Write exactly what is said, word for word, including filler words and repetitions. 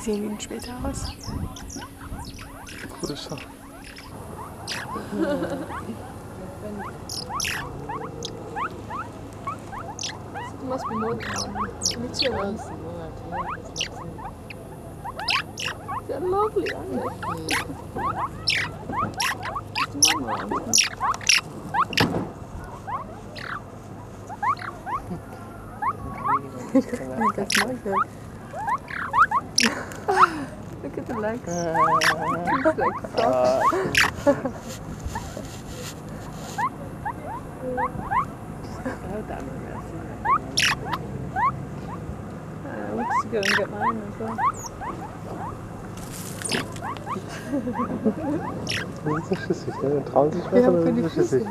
Wie sehen die denn später aus? Größer. Du machst mir Mund an. Mit dir an. They're lovely, aren't they? It's Mama, aren't they? That's my girl. Look at the legs. It's like frogs. I want to go and get mine as well. Sind sie schissig, ne? Trauen sich was, oder sind sie schissig?